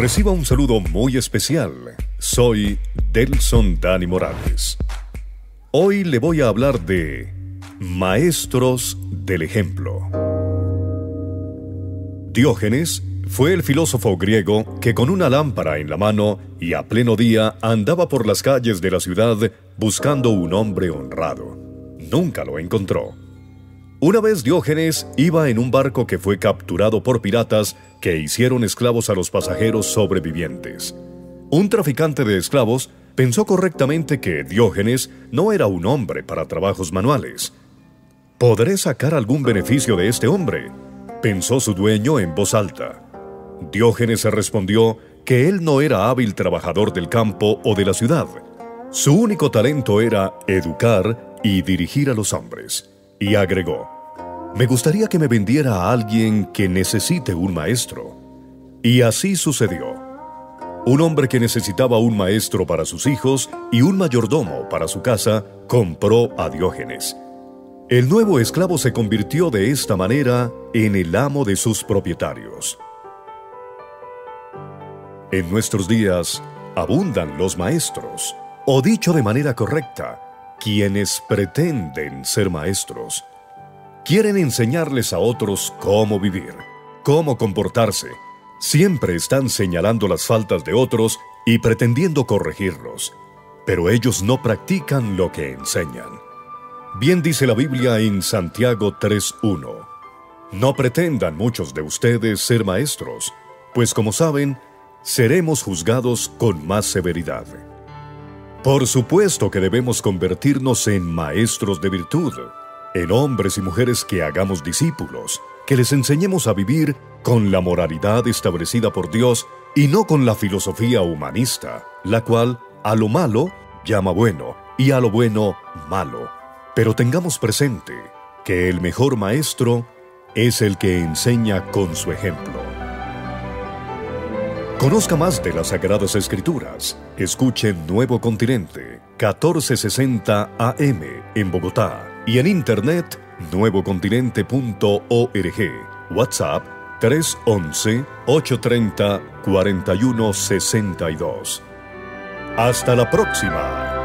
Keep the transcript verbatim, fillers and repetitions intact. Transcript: Reciba un saludo muy especial. Soy Delson Dani Morales. Hoy le voy a hablar de Maestros del Ejemplo. Diógenes fue el filósofo griego que con una lámpara en la mano y a pleno día andaba por las calles de la ciudad buscando un hombre honrado. Nunca lo encontró. Una vez Diógenes iba en un barco que fue capturado por piratas que hicieron esclavos a los pasajeros sobrevivientes. Un traficante de esclavos pensó correctamente que Diógenes no era un hombre para trabajos manuales. «¿Podré sacar algún beneficio de este hombre?», pensó su dueño en voz alta. Diógenes respondió que él no era hábil trabajador del campo o de la ciudad. Su único talento era educar y dirigir a los hombres. Y agregó, «Me gustaría que me vendiera a alguien que necesite un maestro». Y así sucedió. Un hombre que necesitaba un maestro para sus hijos y un mayordomo para su casa compró a Diógenes. El nuevo esclavo se convirtió de esta manera en el amo de sus propietarios. En nuestros días, abundan los maestros, o dicho de manera correcta, quienes pretenden ser maestros. Quieren enseñarles a otros cómo vivir, cómo comportarse. Siempre están señalando las faltas de otros y pretendiendo corregirlos, pero ellos no practican lo que enseñan. Bien dice la Biblia en Santiago tres uno. No pretendan muchos de ustedes ser maestros, pues como saben, seremos juzgados con más severidad. Por supuesto que debemos convertirnos en maestros de virtud, en hombres y mujeres que hagamos discípulos, que les enseñemos a vivir con la moralidad establecida por Dios y no con la filosofía humanista, la cual a lo malo llama bueno y a lo bueno malo. Pero tengamos presente que el mejor maestro es el que enseña con su ejemplo. Conozca más de las Sagradas Escrituras. Escuche Nuevo Continente, mil cuatrocientos sesenta A M en Bogotá y en Internet, nuevo continente punto org. WhatsApp tres once, ochocientos treinta, cuarenta y uno sesenta y dos. Hasta la próxima.